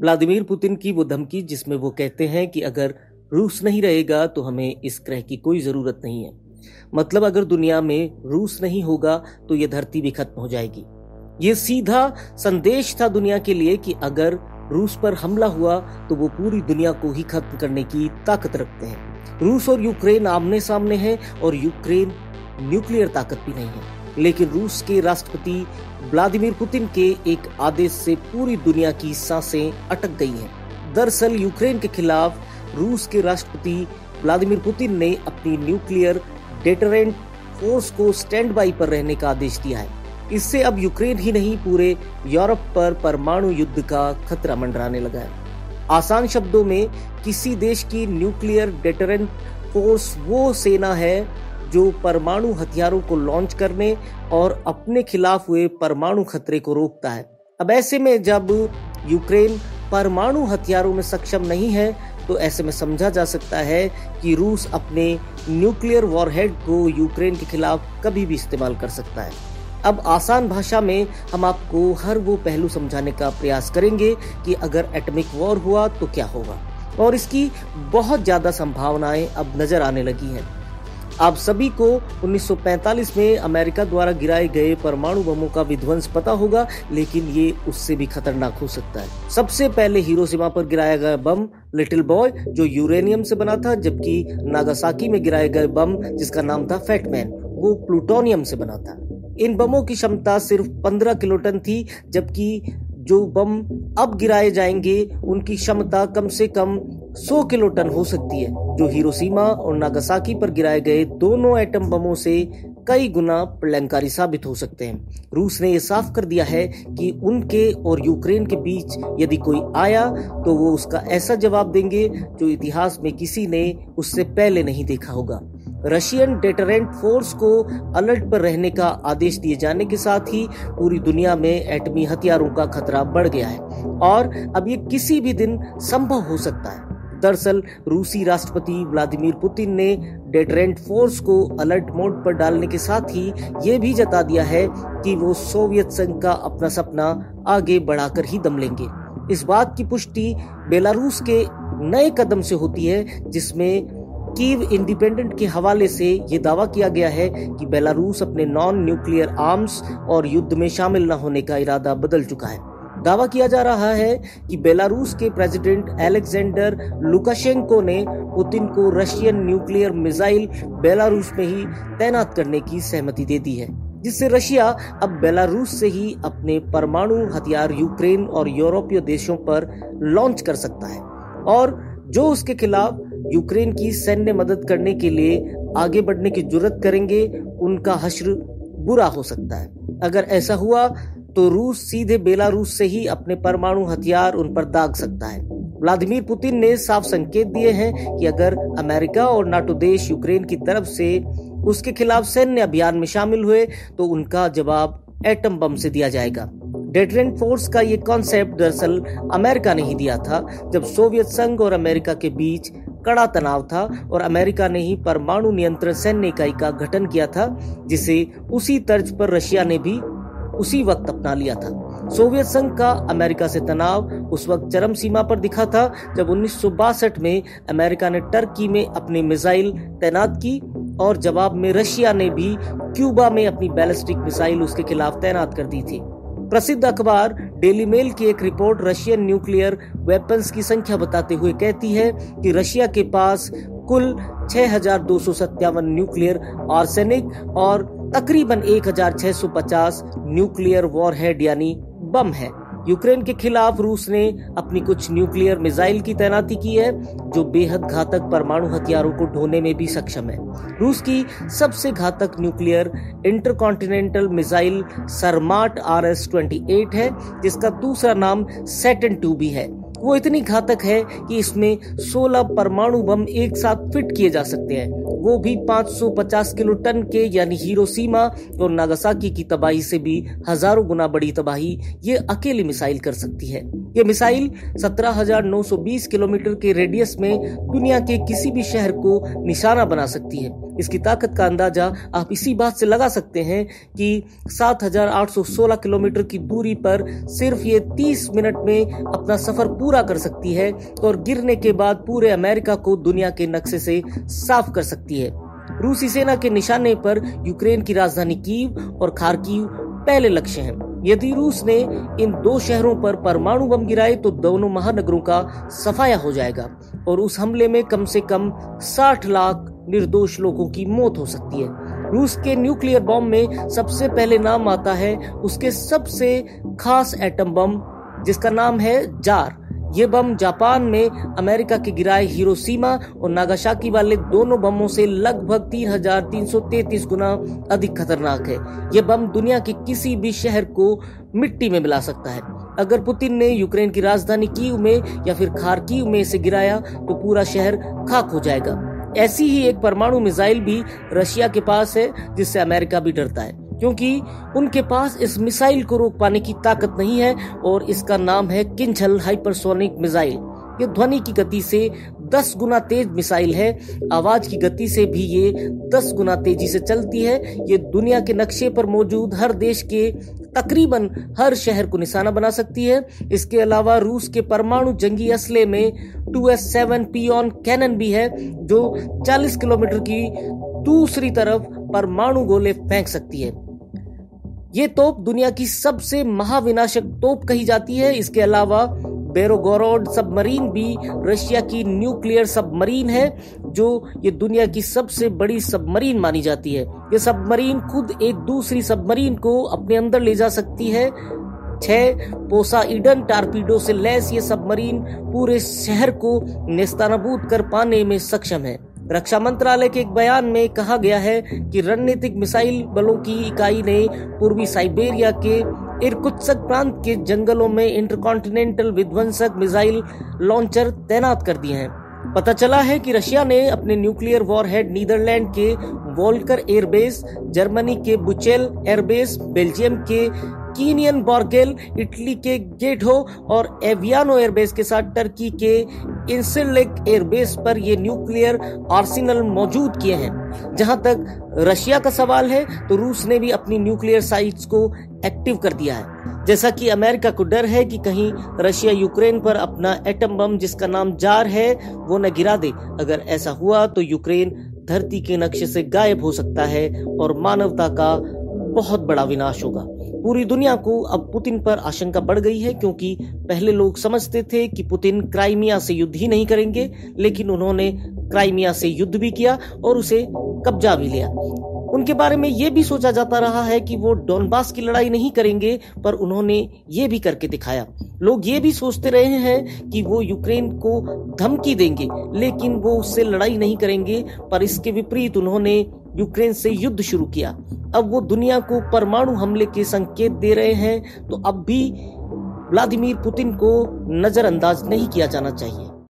Vladimir Putin की वो धमकी जिसमें वो कहते हैं कि अगर रूस नहीं रहेगा तो हमें इस ग्रह की कोई ज़रूरत नहीं है, मतलब अगर दुनिया में रूस नहीं होगा तो ये धरती भी खत्म हो जाएगी। ये सीधा संदेश था दुनिया के लिए कि अगर रूस पर हमला हुआ तो वो पूरी दुनिया को ही खत्म करने की ताकत रखते हैं। रूस और यूक्रेन आमने सामने हैं और यूक्रेन न्यूक्लियर ताकत भी नहीं है, लेकिन रूस के राष्ट्रपति व्लादिमीर पुतिन के एक आदेश से पूरी दुनिया की सांसें अटक गई हैं। दरअसल यूक्रेन के खिलाफ रूस के राष्ट्रपति व्लादिमीर पुतिन ने अपनी न्यूक्लियर डेटरेंट फोर्स को स्टैंड बाई पर रहने का आदेश दिया है। इससे अब यूक्रेन ही नहीं पूरे यूरोप पर परमाणु युद्ध का खतरा मंडराने लगा है। आसान शब्दों में किसी देश की न्यूक्लियर डेटरेंट फोर्स वो सेना है जो परमाणु हथियारों को लॉन्च करने और अपने खिलाफ हुए परमाणु खतरे को रोकता है। अब ऐसे में जब यूक्रेन परमाणु हथियारों में सक्षम नहीं है तो ऐसे में समझा जा सकता है कि रूस अपने न्यूक्लियर वॉरहेड को यूक्रेन के खिलाफ कभी भी इस्तेमाल कर सकता है। अब आसान भाषा में हम आपको हर वो पहलू समझाने का प्रयास करेंगे कि अगर एटमिक वॉर हुआ तो क्या होगा, और इसकी बहुत ज़्यादा संभावनाएं अब नज़र आने लगी हैं। आप सभी को 1945 में अमेरिका द्वारा गिराए गए परमाणु बमों का विध्वंस पता होगा, लेकिन ये उससे भी खतरनाक हो सकता है। सबसे पहले हिरोशिमा पर गिराया गया बम लिटल बॉय जो यूरेनियम से बना था, जबकि नागासाकी में गिराए गए बम जिसका नाम था फैट मैन वो प्लूटोनियम से बना था। इन बमों की क्षमता सिर्फ 15 किलोटन थी, जबकि जो बम अब गिराए जाएंगे उनकी क्षमता कम से कम 100 किलोटन हो सकती है, जो हिरोशिमा और नागासाकी पर गिराए गए दोनों एटम बमों से कई गुना प्रलयकारी साबित हो सकते हैं। रूस ने यह साफ कर दिया है कि उनके और यूक्रेन के बीच यदि कोई आया तो वो उसका ऐसा जवाब देंगे जो इतिहास में किसी ने उससे पहले नहीं देखा होगा। रशियन डेटरेंट फोर्स को अलर्ट पर रहने का आदेश दिए जाने के साथ ही पूरी दुनिया में एटमी हथियारों का खतरा बढ़ गया है और अब ये किसी भी दिन संभव हो सकता है। दरअसल रूसी राष्ट्रपति व्लादिमीर पुतिन ने डेटरेंट फोर्स को अलर्ट मोड पर डालने के साथ ही ये भी जता दिया है कि वो सोवियत संघ का अपना सपना आगे बढ़ाकर ही दम लेंगे। इस बात की पुष्टि बेलारूस के नए कदम से होती है, जिसमें कीव इंडिपेंडेंट के हवाले से ये दावा किया गया है कि बेलारूस अपने नॉन न्यूक्लियर आर्म्स और युद्ध में शामिल न होने का इरादा बदल चुका है। दावा किया जा रहा है कि बेलारूस के प्रेसिडेंट एलेक्सेंडर लुकाशेंको ने पुतिन को रशियन न्यूक्लियर मिसाइल बेलारूस में ही तैनात करने की सहमति दे दी है, जिससे रशिया अब बेलारूस से ही अपने परमाणु हथियार यूक्रेन और यूरोपीय देशों पर लॉन्च कर सकता है और जो उसके खिलाफ यूक्रेन की सैन्य मदद करने के लिए आगे बढ़ने की जुर्रत करेंगे उनका हश्र बुरा हो सकता है। अगर ऐसा हुआ तो रूस सीधे बेलारूस से ही अपने परमाणु हथियार उन पर दाग सकता है। व्लादिमीर पुतिन ने साफ संकेत दिए हैं कि अगर अमेरिका और नाटो देश यूक्रेन की तरफ से उसके खिलाफ सैन्य अभियान में शामिल हुए तो उनका जवाब एटम बम से दिया जाएगा। डेटरेंट फोर्स का ये कॉन्सेप्ट दरअसल अमेरिका ने ही दिया था जब सोवियत संघ और अमेरिका के बीच कड़ा तनाव था और अमेरिका ने ही परमाणु नियंत्रण सैन्य इकाई का गठन किया था, जिसे उसी तर्ज पर रशिया ने भी उसी वक्त अपना लिया था। सोवियत संघ का अमेरिका से तनाव उस वक्त चरम सीमा पर दिखा था जब 1962 में अमेरिका ने टर्की में अपनी मिसाइल तैनात की और जवाब में रशिया ने भी क्यूबा में अपनी बैलिस्टिक मिसाइल उसके खिलाफ तैनात कर दी थी। प्रसिद्ध अखबार डेली मेल की एक रिपोर्ट रशियन न्यूक्लियर वेपन्स की संख्या बताते हुए कहती है कि रशिया के पास कुल 6,257 न्यूक्लियर आर्सेनिक और तकरीबन 1,650 न्यूक्लियर वॉरहेड यानी बम है। यूक्रेन के खिलाफ रूस ने अपनी कुछ न्यूक्लियर मिसाइल की तैनाती की है जो बेहद घातक परमाणु हथियारों को ढोने में भी सक्षम है। रूस की सबसे घातक nuclear intercontinental missile Sarmat RS 28 है, जिसका दूसरा नाम सेटन टू भी है। वो इतनी घातक है कि इसमें 16 परमाणु बम एक साथ फिट किए जा सकते हैं, वो भी 550 किलो टन के यानी हिरोशिमा और नागासाकी की तबाही से भी हजारों गुना बड़ी तबाही ये अकेली मिसाइल कर सकती है। ये मिसाइल 17,920 किलोमीटर के रेडियस में दुनिया के किसी भी शहर को निशाना बना सकती है। इसकी ताकत का अंदाजा आप इसी बात से लगा सकते हैं कि 7,816 किलोमीटर की दूरी पर सिर्फ ये 30 मिनट में अपना सफर पूरा कर सकती है और गिरने के बाद पूरे अमेरिका को दुनिया के नक्शे से साफ कर सकती है। रूसी सेना के निशाने पर यूक्रेन की राजधानी कीव और खार्कीव पहले लक्ष्य हैं। यदि रूस ने इन दो शहरों पर परमाणु बम गिराए तो दोनों महानगरों का सफाया हो जाएगा और उस हमले में कम से कम 60 लाख निर्दोष लोगों की मौत हो सकती है। रूस के न्यूक्लियर बम में सबसे पहले नाम आता है उसके सबसे खास एटम बम जिसका नाम है जार। ये बम जापान में अमेरिका के गिराए हिरोशिमा और नागासाकी वाले दोनों बमों से लगभग 3,333 गुना अधिक खतरनाक है। ये बम दुनिया के किसी भी शहर को मिट्टी में मिला सकता है। अगर पुतिन ने यूक्रेन की राजधानी कीव में या फिर खार्कीव में इसे गिराया तो पूरा शहर खाक हो जाएगा। ऐसी ही एक परमाणु मिसाइल भी रशिया के पास है जिससे अमेरिका भी डरता है क्योंकि उनके पास इस मिसाइल को रोक पाने की ताकत नहीं है और इसका नाम है किंझल हाइपरसोनिक मिसाइल। ये ध्वनि की गति से 10 गुना तेज मिसाइल है, आवाज की गति से भी ये 10 गुना तेजी से चलती है। ये दुनिया के नक्शे पर मौजूद हर देश के तकरीबन हर शहर को निशाना बना सकती है। इसके अलावा रूस के परमाणु जंगी असले में TS-7P ऑन कैनन भी है जो 40 किलोमीटर की दूसरी तरफ परमाणु गोले फेंक सकती है। ये तोप दुनिया की सबसे महाविनाशक तोप कही जाती है। इसके अलावा बेरोगोरोड सबमरीन भी रशिया की न्यूक्लियर सबमरीन है जो ये दुनिया की सबसे बड़ी सबमरीन मानी जाती है। ये सबमरीन खुद एक दूसरी सबमरीन को अपने अंदर ले जा सकती है। 6 पोसा इडन टारपीडो से लैस ये सबमरीन पूरे शहर को नेस्तनाबूद कर पाने में सक्षम है। रक्षा मंत्रालय के एक बयान में कहा गया है कि रणनीतिक मिसाइल बलों की इकाई ने पूर्वी साइबेरिया के इरकुत्स्क प्रांत के जंगलों में इंटरकॉन्टिनेंटल विध्वंसक मिसाइल लॉन्चर तैनात कर दिए हैं। पता चला है कि रशिया ने अपने न्यूक्लियर वॉरहेड नीदरलैंड के वॉलकर एयरबेस, जर्मनी के बुचेल एयरबेस, बेल्जियम के कीनियन बॉर्गेल, इटली के गेटो और एवियानो एयरबेस के साथ टर्की के एयरबेस पर ये न्यूक्लियर आर्सेनल मौजूद किए हैं। जहां तक रशिया का सवाल है तो रूस ने भी अपनी न्यूक्लियर साइट्स को एक्टिव कर दिया है। जैसा कि अमेरिका को डर है कि कहीं रशिया यूक्रेन पर अपना एटम बम जिसका नाम जार है वो न गिरा दे। अगर ऐसा हुआ तो यूक्रेन धरती के नक्शे से गायब हो सकता है और मानवता का बहुत बड़ा विनाश होगा। पूरी दुनिया को अब पुतिन पर आशंका बढ़ गई है क्योंकि पहले लोग समझते थे कि पुतिन क्राइमिया से युद्ध ही नहीं करेंगे, लेकिन उन्होंने क्राइमिया से युद्ध भी किया और उसे कब्जा भी लिया। उनके बारे में ये भी सोचा जाता रहा है कि वो डॉनबास की लड़ाई नहीं करेंगे, पर उन्होंने ये भी करके दिखाया। लोग ये भी सोचते रहे हैं कि वो यूक्रेन को धमकी देंगे, लेकिन वो उससे लड़ाई नहीं करेंगे, पर इसके विपरीत उन्होंने यूक्रेन से युद्ध शुरू किया। अब वो दुनिया को परमाणु हमले के संकेत दे रहे हैं, तो अब भी व्लादिमीर पुतिन को नजरअंदाज नहीं किया जाना चाहिए।